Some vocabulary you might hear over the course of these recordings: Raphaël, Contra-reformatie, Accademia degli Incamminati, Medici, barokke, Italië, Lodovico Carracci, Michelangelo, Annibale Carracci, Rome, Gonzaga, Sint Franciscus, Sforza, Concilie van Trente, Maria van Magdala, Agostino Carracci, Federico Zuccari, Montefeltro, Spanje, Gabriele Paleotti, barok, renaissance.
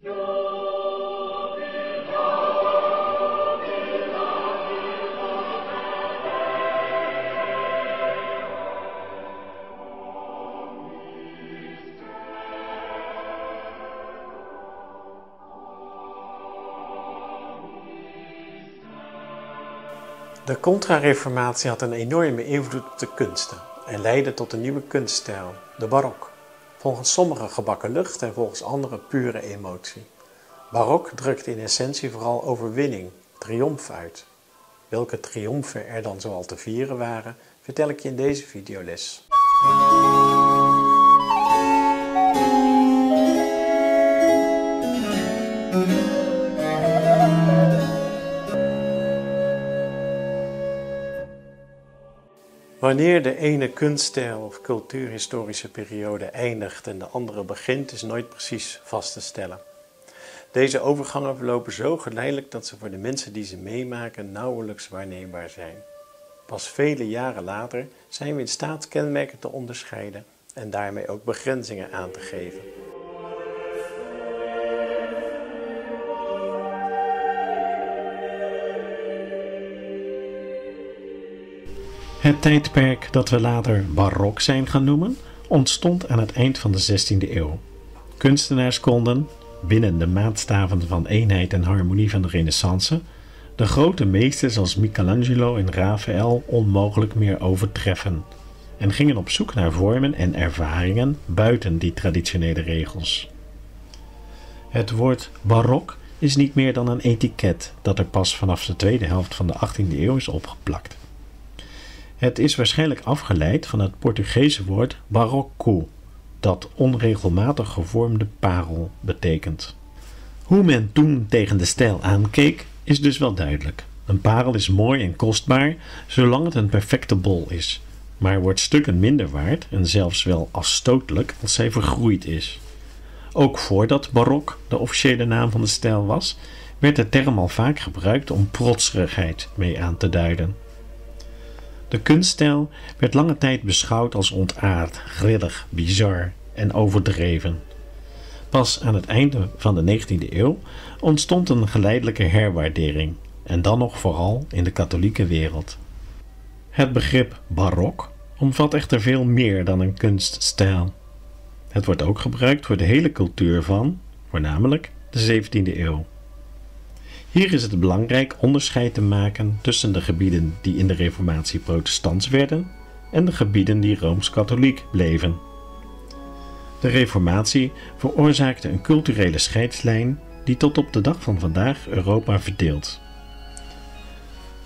De Contra-reformatie had een enorme invloed op de kunsten en leidde tot een nieuwe kunststijl, de barok. Volgens sommigen gebakken lucht en volgens anderen pure emotie. Barok drukte in essentie vooral overwinning, triomf uit. Welke triomfen er dan zoal te vieren waren, vertel ik je in deze videoles. Wanneer de ene kunststijl of cultuurhistorische periode eindigt en de andere begint, is nooit precies vast te stellen. Deze overgangen verlopen zo geleidelijk dat ze voor de mensen die ze meemaken nauwelijks waarneembaar zijn. Pas vele jaren later zijn we in staat kenmerken te onderscheiden en daarmee ook begrenzingen aan te geven. Het tijdperk dat we later barok zijn gaan noemen, ontstond aan het eind van de 16e eeuw. Kunstenaars konden, binnen de maatstaven van eenheid en harmonie van de Renaissance, de grote meesters als Michelangelo en Raphaël onmogelijk meer overtreffen en gingen op zoek naar vormen en ervaringen buiten die traditionele regels. Het woord barok is niet meer dan een etiket dat er pas vanaf de tweede helft van de 18e eeuw is opgeplakt. Het is waarschijnlijk afgeleid van het Portugese woord barroco, dat onregelmatig gevormde parel betekent. Hoe men toen tegen de stijl aankeek, is dus wel duidelijk. Een parel is mooi en kostbaar, zolang het een perfecte bol is, maar wordt stukken minder waard en zelfs wel afstotelijk als zij vergroeid is. Ook voordat barok de officiële naam van de stijl was, werd de term al vaak gebruikt om protserigheid mee aan te duiden. De kunststijl werd lange tijd beschouwd als ontaard, grillig, bizar en overdreven. Pas aan het einde van de 19e eeuw ontstond een geleidelijke herwaardering, en dan nog vooral in de katholieke wereld. Het begrip barok omvat echter veel meer dan een kunststijl. Het wordt ook gebruikt voor de hele cultuur van, voornamelijk, de 17e eeuw. Hier is het belangrijk onderscheid te maken tussen de gebieden die in de Reformatie protestants werden en de gebieden die rooms-katholiek bleven. De Reformatie veroorzaakte een culturele scheidslijn die tot op de dag van vandaag Europa verdeelt.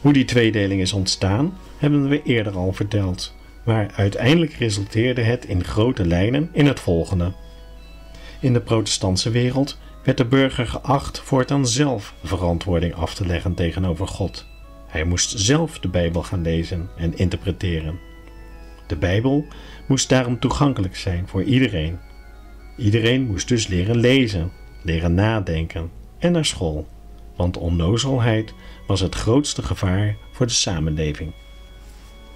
Hoe die tweedeling is ontstaan, hebben we eerder al verteld, maar uiteindelijk resulteerde het in grote lijnen in het volgende. In de protestantse wereld werd de burger geacht voortaan zelf verantwoording af te leggen tegenover God. Hij moest zelf de Bijbel gaan lezen en interpreteren. De Bijbel moest daarom toegankelijk zijn voor iedereen. Iedereen moest dus leren lezen, leren nadenken en naar school, want onnozelheid was het grootste gevaar voor de samenleving.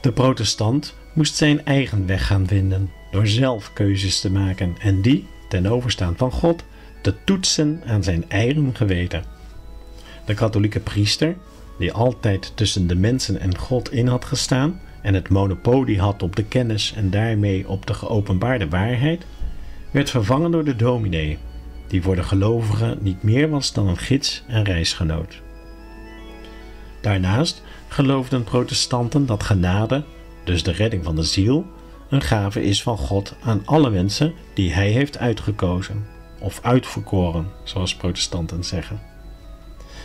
De protestant moest zijn eigen weg gaan vinden door zelf keuzes te maken en die, ten overstaan van God, te toetsen aan zijn eigen geweten. De katholieke priester, die altijd tussen de mensen en God in had gestaan en het monopolie had op de kennis en daarmee op de geopenbaarde waarheid, werd vervangen door de dominee, die voor de gelovigen niet meer was dan een gids en reisgenoot. Daarnaast geloofden protestanten dat genade, dus de redding van de ziel, een gave is van God aan alle mensen die hij heeft uitgekozen. Of uitverkoren, zoals protestanten zeggen.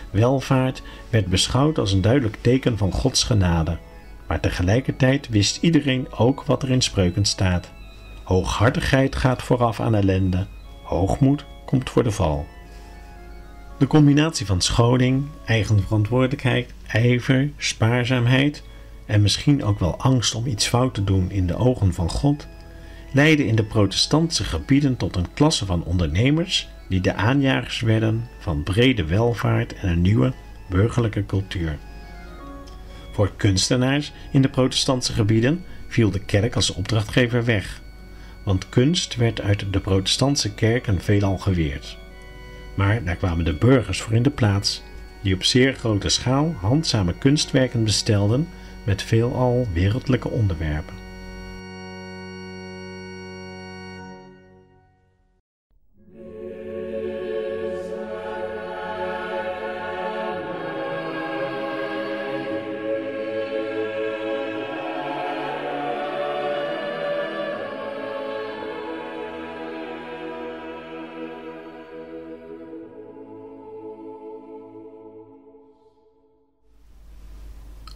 Welvaart werd beschouwd als een duidelijk teken van Gods genade, maar tegelijkertijd wist iedereen ook wat er in Spreuken staat. Hooghartigheid gaat vooraf aan ellende, hoogmoed komt voor de val. De combinatie van scholing, eigen verantwoordelijkheid, ijver, spaarzaamheid en misschien ook wel angst om iets fout te doen in de ogen van God leidde in de protestantse gebieden tot een klasse van ondernemers die de aanjagers werden van brede welvaart en een nieuwe burgerlijke cultuur. Voor kunstenaars in de protestantse gebieden viel de kerk als opdrachtgever weg, want kunst werd uit de protestantse kerken veelal geweerd. maar daar kwamen de burgers voor in de plaats, die op zeer grote schaal handzame kunstwerken bestelden met veelal wereldlijke onderwerpen.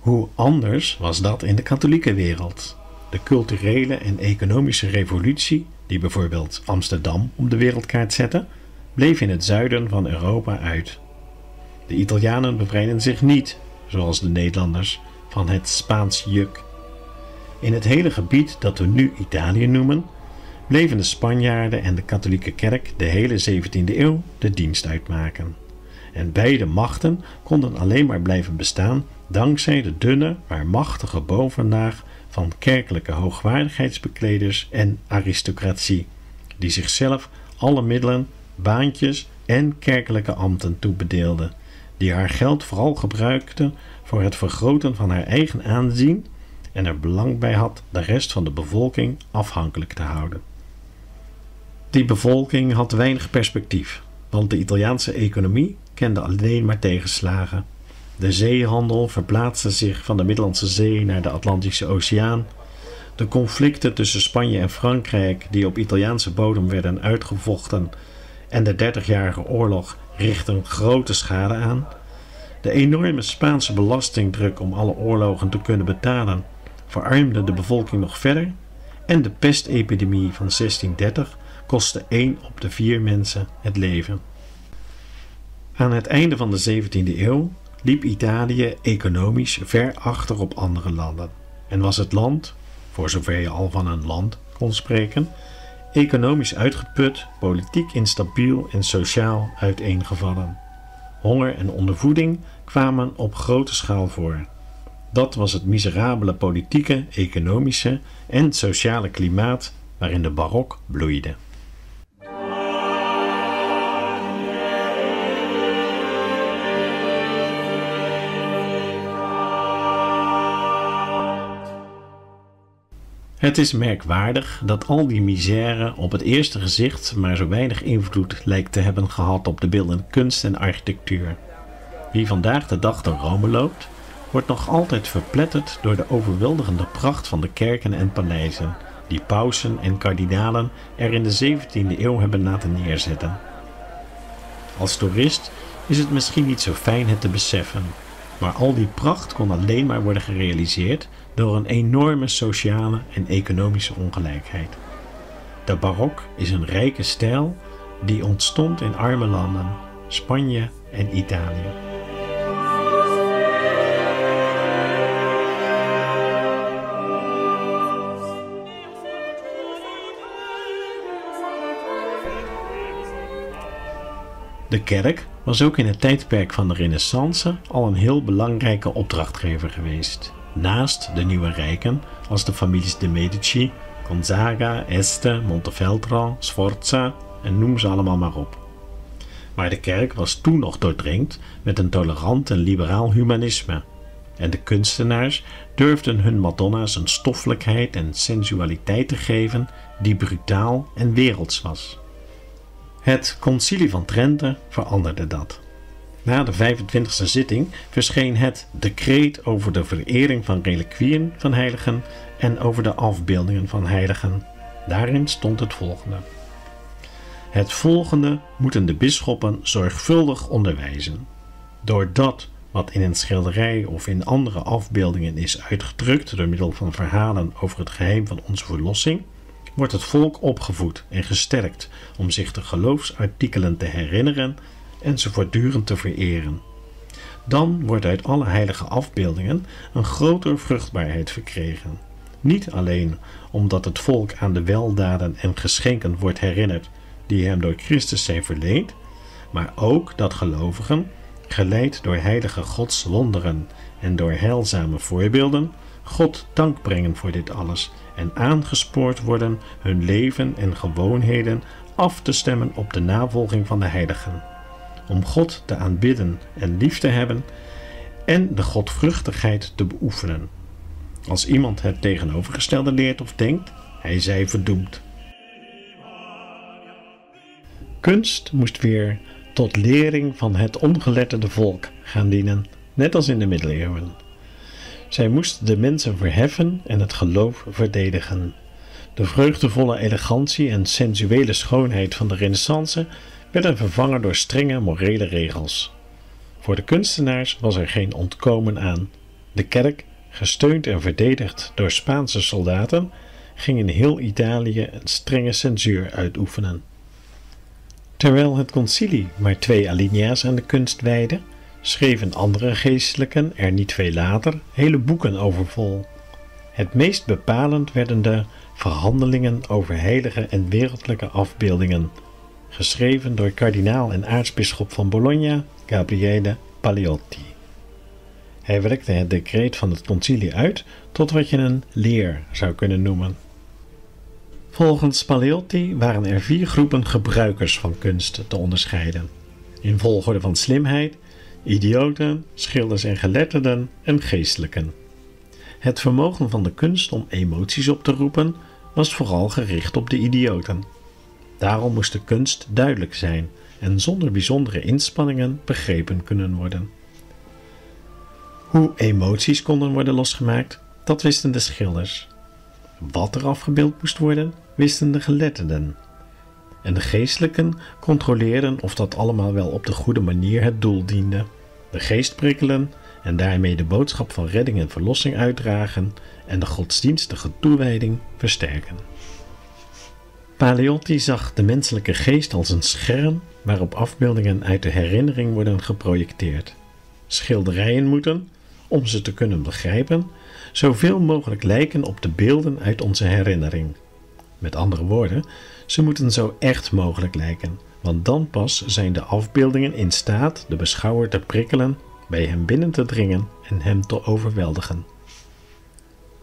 Hoe anders was dat in de katholieke wereld? De culturele en economische revolutie, die bijvoorbeeld Amsterdam op de wereldkaart zette, bleef in het zuiden van Europa uit. De Italianen bevrijden zich niet, zoals de Nederlanders, van het Spaans juk. In het hele gebied dat we nu Italië noemen, bleven de Spanjaarden en de katholieke kerk de hele 17e eeuw de dienst uitmaken. En beide machten konden alleen maar blijven bestaan dankzij de dunne, maar machtige bovenlaag van kerkelijke hoogwaardigheidsbekleders en aristocratie, die zichzelf alle middelen, baantjes en kerkelijke ambten toebedeelden, die haar geld vooral gebruikte voor het vergroten van haar eigen aanzien en er belang bij had de rest van de bevolking afhankelijk te houden. Die bevolking had weinig perspectief, want de Italiaanse economie kende alleen maar tegenslagen. De zeehandel verplaatste zich van de Middellandse Zee naar de Atlantische Oceaan. De conflicten tussen Spanje en Frankrijk, die op Italiaanse bodem werden uitgevochten, en de Dertigjarige Oorlog richtten grote schade aan. De enorme Spaanse belastingdruk om alle oorlogen te kunnen betalen verarmde de bevolking nog verder, en de pestepidemie van 1630 kostte 1 op de 4 mensen het leven. Aan het einde van de 17e eeuw liep Italië economisch ver achter op andere landen en was het land, voor zover je al van een land kon spreken, economisch uitgeput, politiek instabiel en sociaal uiteengevallen. Honger en ondervoeding kwamen op grote schaal voor. Dat was het miserabele politieke, economische en sociale klimaat waarin de barok bloeide. Het is merkwaardig dat al die misère op het eerste gezicht maar zo weinig invloed lijkt te hebben gehad op de beeldende kunst en architectuur. Wie vandaag de dag door Rome loopt, wordt nog altijd verpletterd door de overweldigende pracht van de kerken en paleizen, die pausen en kardinalen er in de 17e eeuw hebben laten neerzetten. Als toerist is het misschien niet zo fijn het te beseffen, maar al die pracht kon alleen maar worden gerealiseerd door een enorme sociale en economische ongelijkheid. De barok is een rijke stijl die ontstond in arme landen, Spanje en Italië. De kerk was ook in het tijdperk van de Renaissance al een heel belangrijke opdrachtgever geweest. Naast de nieuwe rijken, als de families de Medici, Gonzaga, Este, Montefeltro, Sforza en noem ze allemaal maar op. Maar de kerk was toen nog doordrenkt met een tolerant en liberaal humanisme. En de kunstenaars durfden hun madonna's een stoffelijkheid en sensualiteit te geven die brutaal en werelds was. Het Concilie van Trente veranderde dat. Na de 25e zitting verscheen het decreet over de verering van relikwieën van heiligen en over de afbeeldingen van heiligen. Daarin stond het volgende. Het volgende moeten de bisschoppen zorgvuldig onderwijzen. Door dat wat in een schilderij of in andere afbeeldingen is uitgedrukt door middel van verhalen over het geheim van onze verlossing, wordt het volk opgevoed en gesterkt om zich de geloofsartikelen te herinneren en ze voortdurend te vereren. Dan wordt uit alle heilige afbeeldingen een grotere vruchtbaarheid verkregen. Niet alleen omdat het volk aan de weldaden en geschenken wordt herinnerd die hem door Christus zijn verleend, maar ook dat gelovigen, geleid door heilige Gods wonderen en door heilzame voorbeelden, God dank brengen voor dit alles en aangespoord worden hun leven en gewoonheden af te stemmen op de navolging van de heiligen. om God te aanbidden en lief te hebben en de godvruchtigheid te beoefenen. Als iemand het tegenovergestelde leert of denkt, hij zij verdoemd. Kunst moest weer tot lering van het ongeletterde volk gaan dienen, net als in de middeleeuwen. Zij moest de mensen verheffen en het geloof verdedigen. De vreugdevolle elegantie en sensuele schoonheid van de Renaissance werden vervangen door strenge morele regels. Voor de kunstenaars was er geen ontkomen aan. De kerk, gesteund en verdedigd door Spaanse soldaten, ging in heel Italië een strenge censuur uitoefenen. Terwijl het concilie maar 2 alinea's aan de kunst wijdde, schreven andere geestelijken er niet veel later hele boeken over vol. Het meest bepalend werden de Verhandelingen over heilige en wereldlijke afbeeldingen, geschreven door kardinaal en aartsbisschop van Bologna, Gabriele Paleotti. Hij werkte het decreet van het concilie uit tot wat je een leer zou kunnen noemen. Volgens Paleotti waren er 4 groepen gebruikers van kunst te onderscheiden, in volgorde van slimheid: idioten, schilders en geletterden en geestelijken. Het vermogen van de kunst om emoties op te roepen was vooral gericht op de idioten. Daarom moest de kunst duidelijk zijn en zonder bijzondere inspanningen begrepen kunnen worden. Hoe emoties konden worden losgemaakt, dat wisten de schilders. Wat er afgebeeld moest worden, wisten de geletterden. En de geestelijken controleerden of dat allemaal wel op de goede manier het doel diende. De geest prikkelen en daarmee de boodschap van redding en verlossing uitdragen en de godsdienstige toewijding versterken. Paleotti zag de menselijke geest als een scherm waarop afbeeldingen uit de herinnering worden geprojecteerd. Schilderijen moeten, om ze te kunnen begrijpen, zoveel mogelijk lijken op de beelden uit onze herinnering. Met andere woorden, ze moeten zo echt mogelijk lijken, want dan pas zijn de afbeeldingen in staat de beschouwer te prikkelen, bij hem binnen te dringen en hem te overweldigen.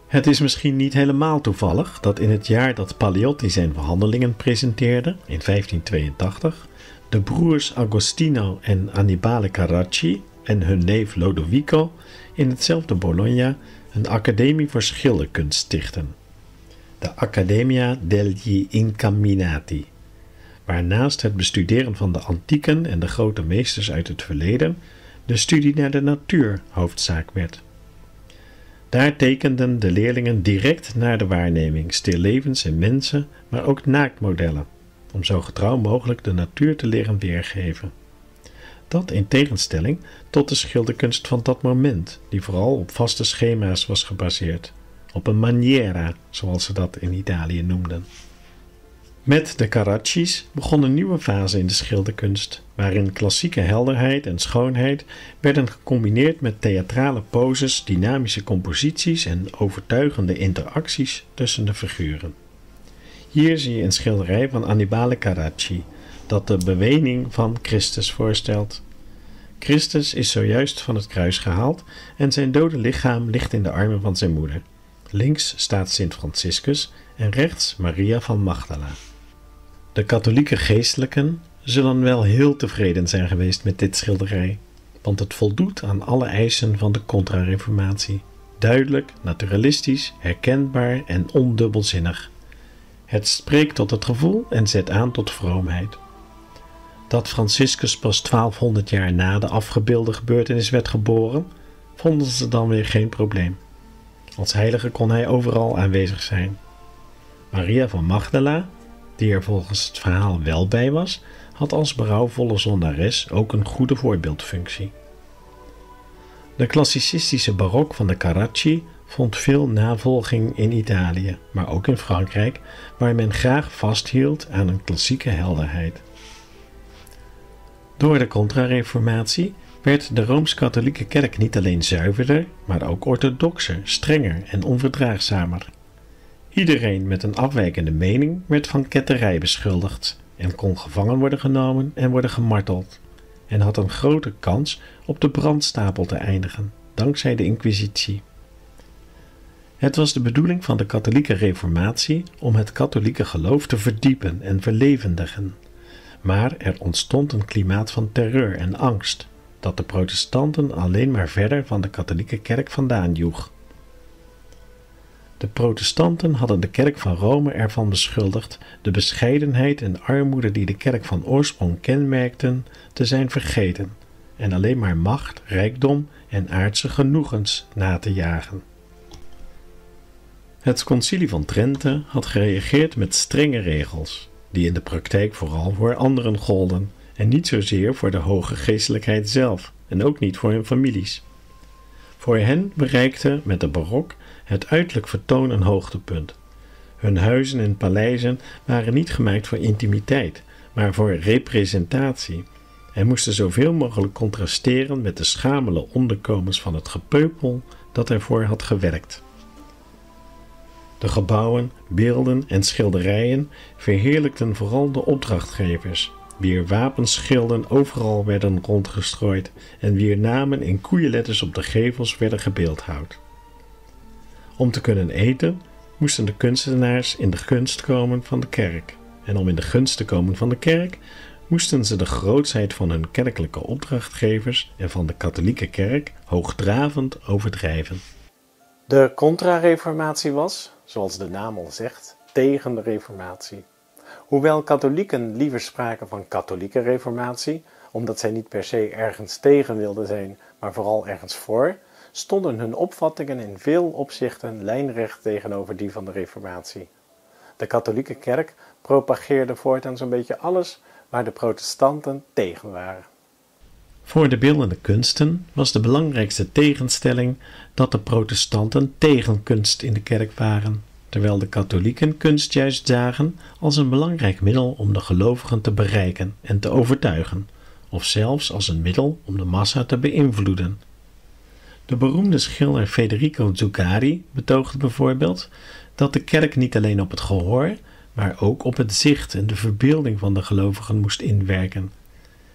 Het is misschien niet helemaal toevallig dat in het jaar dat Paleotti zijn verhandelingen presenteerde, in 1582, de broers Agostino en Annibale Carracci en hun neef Lodovico in hetzelfde Bologna een academie voor schilderkunst stichten, de Accademia degli Incamminati, waarnaast het bestuderen van de antieken en de grote meesters uit het verleden de studie naar de natuur hoofdzaak werd. Daar tekenden de leerlingen direct naar de waarneming stillevens in mensen, maar ook naaktmodellen, om zo getrouw mogelijk de natuur te leren weergeven. Dat in tegenstelling tot de schilderkunst van dat moment, die vooral op vaste schema's was gebaseerd, op een maniera, zoals ze dat in Italië noemden. Met de Carracci's begon een nieuwe fase in de schilderkunst, waarin klassieke helderheid en schoonheid werden gecombineerd met theatrale poses, dynamische composities en overtuigende interacties tussen de figuren. Hier zie je een schilderij van Annibale Carracci, dat de bewening van Christus voorstelt. Christus is zojuist van het kruis gehaald en zijn dode lichaam ligt in de armen van zijn moeder. Links staat Sint Franciscus en rechts Maria van Magdala. De katholieke geestelijken zullen wel heel tevreden zijn geweest met dit schilderij, want het voldoet aan alle eisen van de Contra-reformatie. Duidelijk, naturalistisch, herkenbaar en ondubbelzinnig. Het spreekt tot het gevoel en zet aan tot vroomheid. Dat Franciscus pas 1200 jaar na de afgebeelde gebeurtenis werd geboren, vonden ze dan weer geen probleem. Als heilige kon hij overal aanwezig zijn. Maria van Magdala, die er volgens het verhaal wel bij was, had als berouwvolle zondares ook een goede voorbeeldfunctie. De klassicistische barok van de Carracci vond veel navolging in Italië, maar ook in Frankrijk, waar men graag vasthield aan een klassieke helderheid. Door de Contra-reformatie werd de Rooms-Katholieke Kerk niet alleen zuiverder, maar ook orthodoxer, strenger en onverdraagzamer. Iedereen met een afwijkende mening werd van ketterij beschuldigd en kon gevangen worden genomen en worden gemarteld, en had een grote kans op de brandstapel te eindigen, dankzij de Inquisitie. Het was de bedoeling van de katholieke reformatie om het katholieke geloof te verdiepen en verlevendigen, maar er ontstond een klimaat van terreur en angst, dat de protestanten alleen maar verder van de katholieke kerk vandaan joeg. De protestanten hadden de kerk van Rome ervan beschuldigd de bescheidenheid en armoede die de kerk van oorsprong kenmerkten te zijn vergeten en alleen maar macht, rijkdom en aardse genoegens na te jagen. Het Concilie van Trente had gereageerd met strenge regels, die in de praktijk vooral voor anderen golden en niet zozeer voor de hoge geestelijkheid zelf en ook niet voor hun families. Voor hen bereikte met de barok het uiterlijk vertoon een hoogtepunt. Hun huizen en paleizen waren niet gemaakt voor intimiteit, maar voor representatie en moesten zoveel mogelijk contrasteren met de schamele onderkomens van het gepeupel dat ervoor had gewerkt. De gebouwen, beelden en schilderijen verheerlijkten vooral de opdrachtgevers, wier wapenschilden overal werden rondgestrooid en wier namen in koeienletters op de gevels werden gebeeldhouwd. Om te kunnen eten moesten de kunstenaars in de gunst komen van de kerk en om in de gunst te komen van de kerk moesten ze de grootsheid van hun kerkelijke opdrachtgevers en van de katholieke kerk hoogdravend overdrijven. De Contra-reformatie was, zoals de naam al zegt, tegen de reformatie. Hoewel katholieken liever spraken van katholieke reformatie, omdat zij niet per se ergens tegen wilden zijn, maar vooral ergens voor, stonden hun opvattingen in veel opzichten lijnrecht tegenover die van de reformatie. De katholieke kerk propageerde voortaan zo'n beetje alles waar de protestanten tegen waren. Voor de beeldende kunsten was de belangrijkste tegenstelling dat de protestanten tegen kunst in de kerk waren, terwijl de katholieken kunst juist zagen als een belangrijk middel om de gelovigen te bereiken en te overtuigen, of zelfs als een middel om de massa te beïnvloeden. De beroemde schilder Federico Zuccari betoogde bijvoorbeeld dat de kerk niet alleen op het gehoor, maar ook op het zicht en de verbeelding van de gelovigen moest inwerken.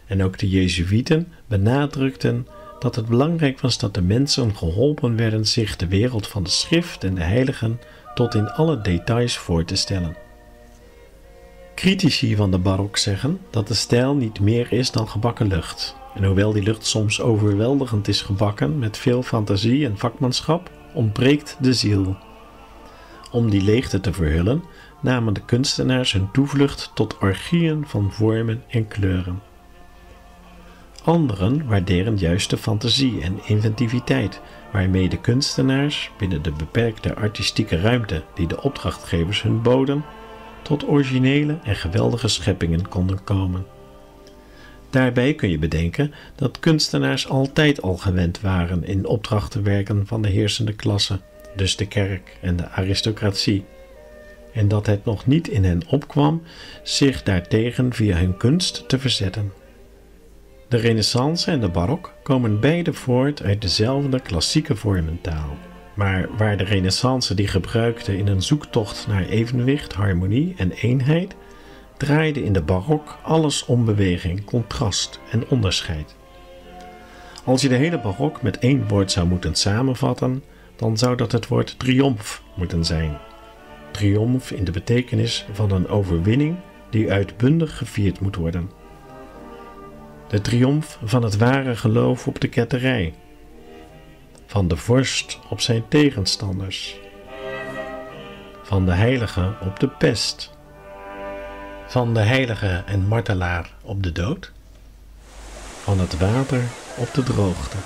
En ook de Jezuïeten benadrukten dat het belangrijk was dat de mensen geholpen werden zich de wereld van de schrift en de heiligen tot in alle details voor te stellen. Critici van de barok zeggen dat de stijl niet meer is dan gebakken lucht. En hoewel die lucht soms overweldigend is gebakken met veel fantasie en vakmanschap, ontbreekt de ziel. Om die leegte te verhullen namen de kunstenaars hun toevlucht tot orgieën van vormen en kleuren. Anderen waarderen juist de fantasie en inventiviteit, waarmee de kunstenaars binnen de beperkte artistieke ruimte die de opdrachtgevers hun boden, tot originele en geweldige scheppingen konden komen. Daarbij kun je bedenken dat kunstenaars altijd al gewend waren in opdracht te werken van de heersende klasse, dus de kerk en de aristocratie, en dat het nog niet in hen opkwam zich daartegen via hun kunst te verzetten. De Renaissance en de barok komen beide voort uit dezelfde klassieke vormentaal, maar waar de Renaissance die gebruikte in een zoektocht naar evenwicht, harmonie en eenheid, draaide in de barok alles om beweging, contrast en onderscheid. Als je de hele barok met één woord zou moeten samenvatten, dan zou dat het woord triomf moeten zijn. Triomf in de betekenis van een overwinning die uitbundig gevierd moet worden. De triomf van het ware geloof op de ketterij, van de vorst op zijn tegenstanders, van de heilige op de pest, van de heilige en martelaar op de dood, van het water op de droogte.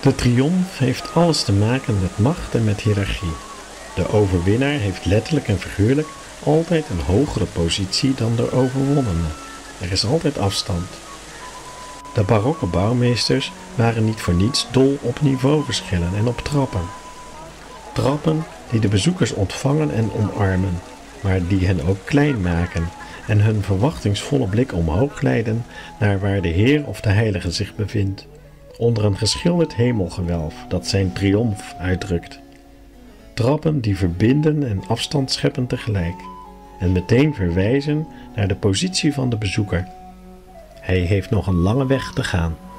De triomf heeft alles te maken met macht en met hiërarchie. De overwinnaar heeft letterlijk en figuurlijk altijd een hogere positie dan de overwonnene. Er is altijd afstand. De barokke bouwmeesters waren niet voor niets dol op niveauverschillen en op trappen. Trappen die de bezoekers ontvangen en omarmen, maar die hen ook klein maken en hun verwachtingsvolle blik omhoog leiden naar waar de Heer of de Heilige zich bevindt, onder een geschilderd hemelgewelf dat zijn triomf uitdrukt. Trappen die verbinden en afstand scheppen tegelijk en meteen verwijzen naar de positie van de bezoeker. Hij heeft nog een lange weg te gaan.